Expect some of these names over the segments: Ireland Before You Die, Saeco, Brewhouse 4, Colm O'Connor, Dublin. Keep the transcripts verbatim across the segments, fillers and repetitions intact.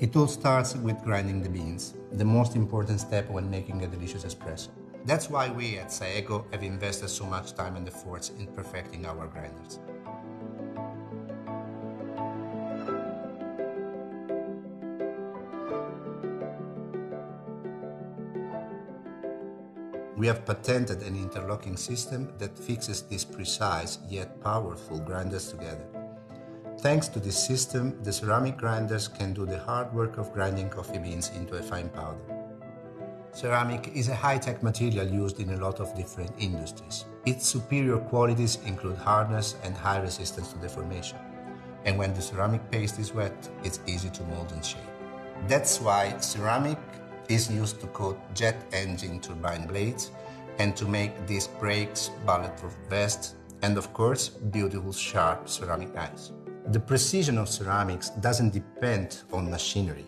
It all starts with grinding the beans, the most important step when making a delicious espresso. That's why we at Saeco have invested so much time and efforts in perfecting our grinders. We have patented an interlocking system that fixes these precise yet powerful grinders together. Thanks to this system, the ceramic grinders can do the hard work of grinding coffee beans into a fine powder. Ceramic is a high-tech material used in a lot of different industries. Its superior qualities include hardness and high resistance to deformation. And when the ceramic paste is wet, it's easy to mold and shape. That's why ceramic is used to coat jet engine turbine blades and to make disc brakes, bulletproof vests, and of course, beautiful sharp ceramic knives. The precision of ceramics doesn't depend on machinery,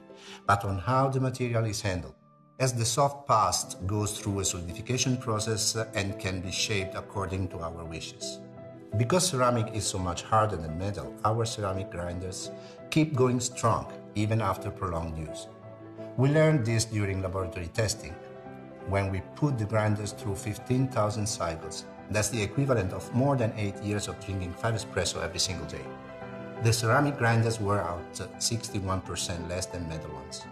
but on how the material is handled. As the soft paste goes through a solidification process and can be shaped according to our wishes. Because ceramic is so much harder than metal, our ceramic grinders keep going strong even after prolonged use. We learned this during laboratory testing, when we put the grinders through fifteen thousand cycles. That's the equivalent of more than eight years of drinking five espresso every single day. The ceramic grinders wear out sixty-one percent less than metal ones.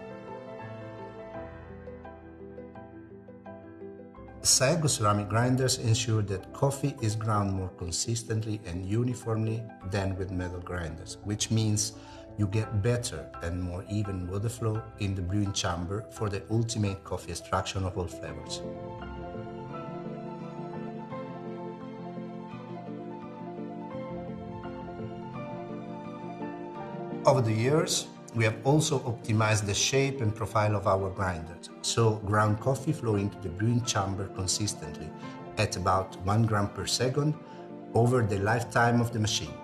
Saeco ceramic grinders ensure that coffee is ground more consistently and uniformly than with metal grinders, which means you get better and more even water flow in the brewing chamber for the ultimate coffee extraction of all flavors. Over the years, we have also optimized the shape and profile of our grinders, so ground coffee flows into the brewing chamber consistently at about one gram per second over the lifetime of the machine.